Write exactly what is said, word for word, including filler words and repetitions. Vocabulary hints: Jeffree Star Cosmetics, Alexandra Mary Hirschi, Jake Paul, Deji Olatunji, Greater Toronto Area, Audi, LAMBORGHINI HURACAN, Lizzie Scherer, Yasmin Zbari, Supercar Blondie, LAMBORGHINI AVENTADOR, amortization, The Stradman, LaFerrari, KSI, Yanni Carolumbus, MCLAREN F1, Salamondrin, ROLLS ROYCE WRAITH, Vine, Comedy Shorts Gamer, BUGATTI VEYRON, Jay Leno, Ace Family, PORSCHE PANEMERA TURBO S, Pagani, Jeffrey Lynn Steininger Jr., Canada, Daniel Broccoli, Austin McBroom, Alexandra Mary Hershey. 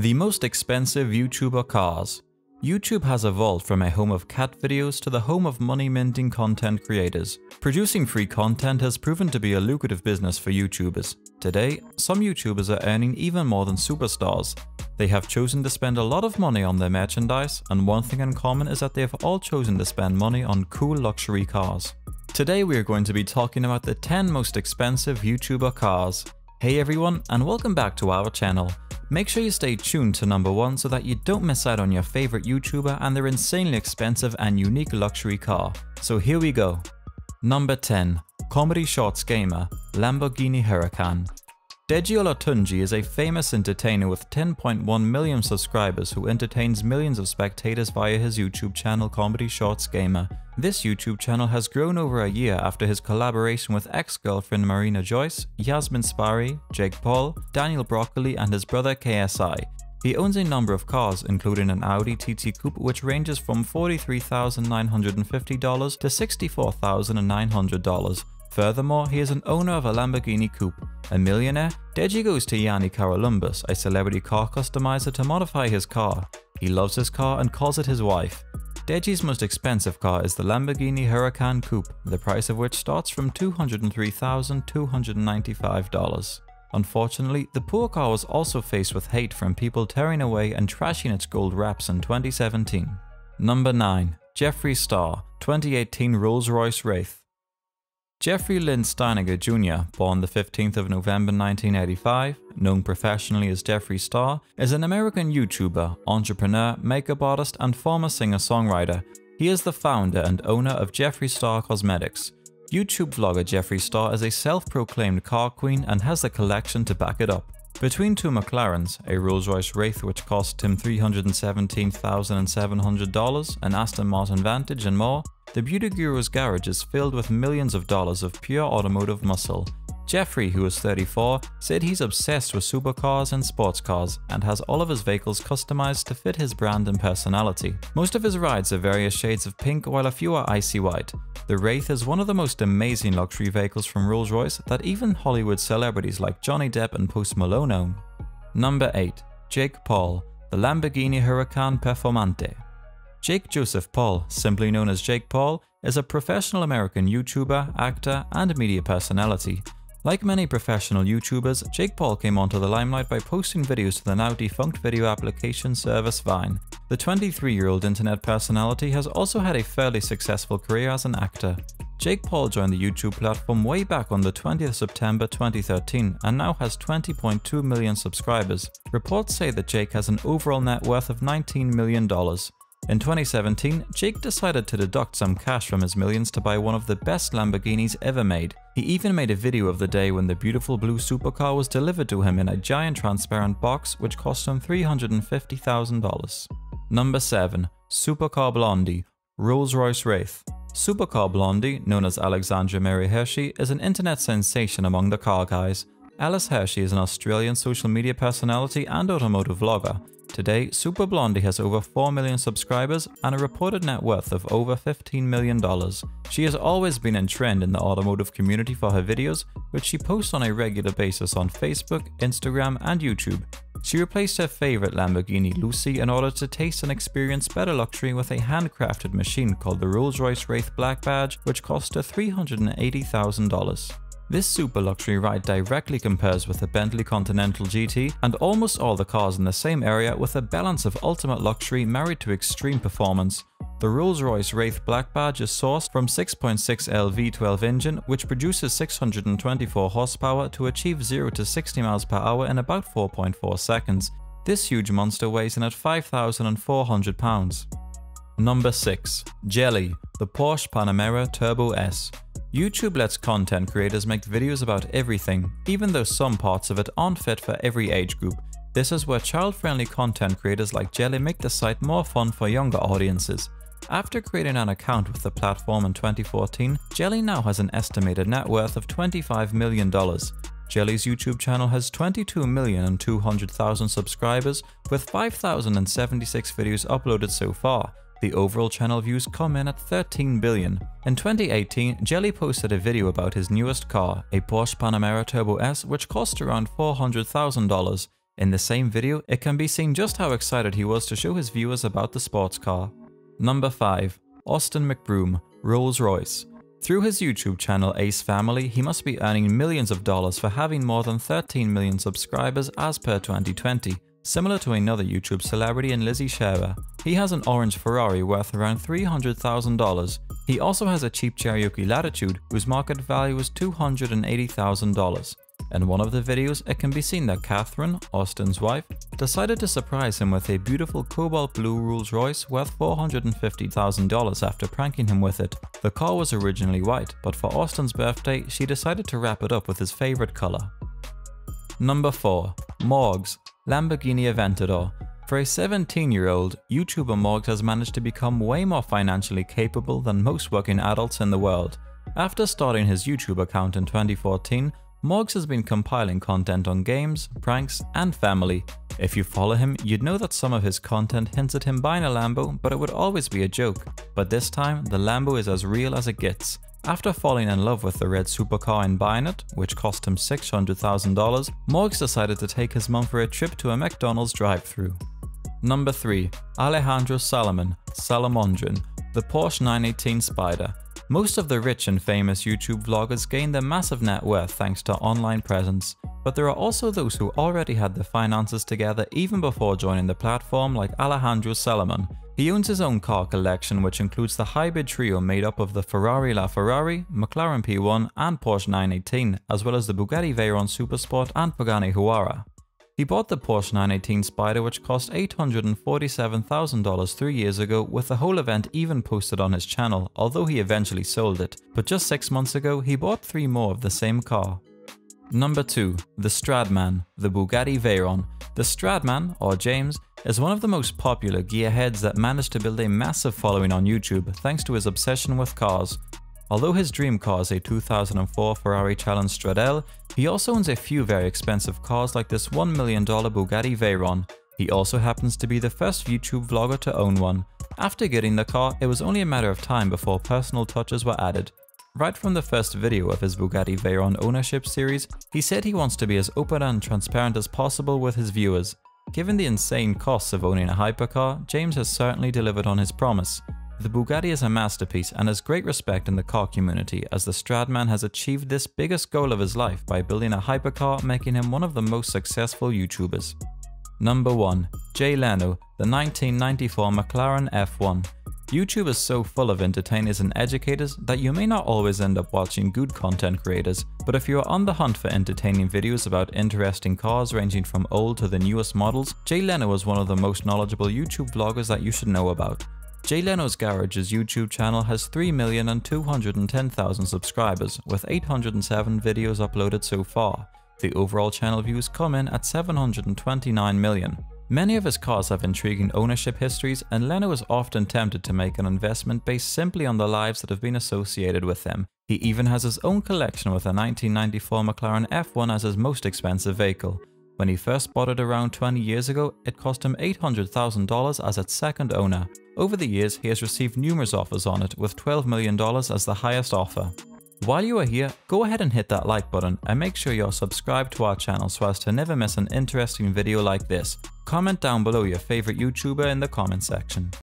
The most expensive YouTuber cars. YouTube has evolved from a home of cat videos to the home of money-minting content creators. Producing free content has proven to be a lucrative business for YouTubers. Today, some YouTubers are earning even more than superstars. They have chosen to spend a lot of money on their merchandise, and one thing in common is that they have all chosen to spend money on cool luxury cars. Today we are going to be talking about the ten most expensive YouTuber cars. Hey everyone, and welcome back to our channel. Make sure you stay tuned to number one so that you don't miss out on your favorite YouTuber and their insanely expensive and unique luxury car. So here we go. Number ten. Comedy Shorts Gamer, Lamborghini Huracan. Deji Olatunji is a famous entertainer with ten point one million subscribers who entertains millions of spectators via his YouTube channel Comedy Shorts Gamer. This YouTube channel has grown over a year after his collaboration with ex-girlfriend Marina Joyce, Yasmin Zbari, Jake Paul, Daniel Broccoli and his brother K S I. He owns a number of cars, including an Audi T T Coupe which ranges from forty-three thousand nine hundred fifty dollars to sixty-four thousand nine hundred dollars. Furthermore, he is an owner of a Lamborghini Coupe. A millionaire, Deji goes to Yanni Carolumbus, a celebrity car customizer, to modify his car. He loves his car and calls it his wife. Deji's most expensive car is the Lamborghini Huracan Coupe, the price of which starts from two hundred three thousand two hundred ninety-five dollars. Unfortunately, the poor car was also faced with hate from people tearing away and trashing its gold wraps in twenty seventeen. Number nine. Jeffree Star, twenty eighteen Rolls Royce Wraith. Jeffrey Lynn Steininger Junior, born the fifteenth of November nineteen eighty-five, known professionally as Jeffree Star, is an American YouTuber, entrepreneur, makeup artist, and former singer-songwriter. He is the founder and owner of Jeffree Star Cosmetics. YouTube vlogger Jeffree Star is a self-proclaimed car queen and has the collection to back it up. Between two McLarens, a Rolls-Royce Wraith which cost him three hundred seventeen thousand seven hundred dollars, an Aston Martin Vantage and more, the beauty guru's garage is filled with millions of dollars of pure automotive muscle. Jeffrey, who is thirty-four, said he's obsessed with supercars and sports cars and has all of his vehicles customized to fit his brand and personality. Most of his rides are various shades of pink while a few are icy white. The Wraith is one of the most amazing luxury vehicles from Rolls-Royce that even Hollywood celebrities like Johnny Depp and Post Malone own. Number eight. Jake Paul, the Lamborghini Huracan Performante. Jake Joseph Paul, simply known as Jake Paul, is a professional American YouTuber, actor, and media personality. Like many professional YouTubers, Jake Paul came onto the limelight by posting videos to the now defunct video application service Vine. The twenty-three-year-old internet personality has also had a fairly successful career as an actor. Jake Paul joined the YouTube platform way back on the twentieth of September twenty thirteen and now has twenty point two million subscribers. Reports say that Jake has an overall net worth of nineteen million dollars. In twenty seventeen, Jake decided to deduct some cash from his millions to buy one of the best Lamborghinis ever made. He even made a video of the day when the beautiful blue supercar was delivered to him in a giant transparent box which cost him three hundred fifty thousand dollars. Number seven. Supercar Blondie, Rolls-Royce Wraith. Supercar Blondie, known as Alexandra Mary Hershey, is an internet sensation among the car guys. Alice Hershey is an Australian social media personality and automotive vlogger. Today, Super Blondie has over four million subscribers and a reported net worth of over fifteen million dollars. She has always been in trend in the automotive community for her videos, which she posts on a regular basis on Facebook, Instagram, and YouTube. She replaced her favorite Lamborghini Lucy in order to taste and experience better luxury with a handcrafted machine called the Rolls-Royce Wraith Black Badge, which cost her three hundred eighty thousand dollars. This super luxury ride directly compares with the Bentley Continental G T and almost all the cars in the same area, with a balance of ultimate luxury married to extreme performance. The Rolls-Royce Wraith Black Badge is sourced from six point six L V twelve engine, which produces six hundred twenty-four horsepower to achieve zero to sixty miles per hour in about four point four seconds. This huge monster weighs in at five thousand four hundred pounds. Number six. Jelly, the Porsche Panamera Turbo S. YouTube lets content creators make videos about everything, even though some parts of it aren't fit for every age group. This is where child-friendly content creators like Jelly make the site more fun for younger audiences. After creating an account with the platform in twenty fourteen, Jelly now has an estimated net worth of twenty-five million dollars. Jelly's YouTube channel has twenty-two million two hundred thousand subscribers, with five thousand seventy-six videos uploaded so far. The overall channel views come in at thirteen billion. In twenty eighteen, Jelly posted a video about his newest car, a Porsche Panamera Turbo S, which cost around four hundred thousand dollars. In the same video, it can be seen just how excited he was to show his viewers about the sports car. Number five. Austin McBroom, Rolls Royce. Through his YouTube channel Ace Family, he must be earning millions of dollars for having more than thirteen million subscribers as per twenty twenty, similar to another YouTube celebrity in Lizzie Scherer. He has an orange Ferrari worth around three hundred thousand dollars. He also has a cheap Cherokee Latitude whose market value is two hundred eighty thousand dollars. In one of the videos, it can be seen that Catherine, Austin's wife, decided to surprise him with a beautiful cobalt blue Rolls Royce worth four hundred fifty thousand dollars after pranking him with it. The car was originally white, but for Austin's birthday, she decided to wrap it up with his favorite color. Number four. Morgz, Lamborghini Aventador. For a seventeen-year-old, YouTuber Morgz has managed to become way more financially capable than most working adults in the world. After starting his YouTube account in twenty fourteen, Morgz has been compiling content on games, pranks, and family. If you follow him, you'd know that some of his content hints at him buying a Lambo, but it would always be a joke. But this time, the Lambo is as real as it gets. After falling in love with the red supercar and buying it, which cost him six hundred thousand dollars, Morgz decided to take his mum for a trip to a McDonald's drive-thru. Number three. Alejandro Salomon, Salamondrin, the Porsche nine eighteen Spider. Most of the rich and famous YouTube vloggers gain their massive net worth thanks to online presence, but there are also those who already had their finances together even before joining the platform, like Alejandro Salomon. He owns his own car collection, which includes the hybrid trio made up of the Ferrari LaFerrari, McLaren P one and Porsche nine eighteen, as well as the Bugatti Veyron Supersport and Pagani Huara. He bought the Porsche nine eighteen Spider, which cost eight hundred forty-seven thousand dollars three years ago, with the whole event even posted on his channel, although he eventually sold it. But just six months ago, he bought three more of the same car. Number two. The Stradman, the Bugatti Veyron. The Stradman, or James, is one of the most popular gearheads that managed to build a massive following on YouTube thanks to his obsession with cars. Although his dream car is a two thousand four Ferrari Challenge Stradale, he also owns a few very expensive cars like this one million dollar Bugatti Veyron. He also happens to be the first YouTube vlogger to own one. After getting the car, it was only a matter of time before personal touches were added. Right from the first video of his Bugatti Veyron ownership series, he said he wants to be as open and transparent as possible with his viewers. Given the insane costs of owning a hypercar, James has certainly delivered on his promise. The Bugatti is a masterpiece and has great respect in the car community, as the Stradman has achieved this biggest goal of his life by building a hypercar, making him one of the most successful YouTubers. Number one. Jay Leno, the nineteen ninety-four McLaren F one. YouTube is so full of entertainers and educators that you may not always end up watching good content creators, but if you are on the hunt for entertaining videos about interesting cars ranging from old to the newest models, Jay Leno is one of the most knowledgeable YouTube vloggers that you should know about. Jay Leno's Garage's YouTube channel has three million two hundred ten thousand subscribers, with eight hundred seven videos uploaded so far. The overall channel views come in at seven hundred twenty-nine million. Many of his cars have intriguing ownership histories, and Leno is often tempted to make an investment based simply on the lives that have been associated with them. He even has his own collection, with a nineteen ninety-four McLaren F one as his most expensive vehicle. When he first bought it around twenty years ago, it cost him eight hundred thousand dollars as its second owner. Over the years, he has received numerous offers on it, with twelve million dollars as the highest offer. While you are here, go ahead and hit that like button and make sure you're subscribed to our channel so as to never miss an interesting video like this. Comment down below your favorite YouTuber in the comment section.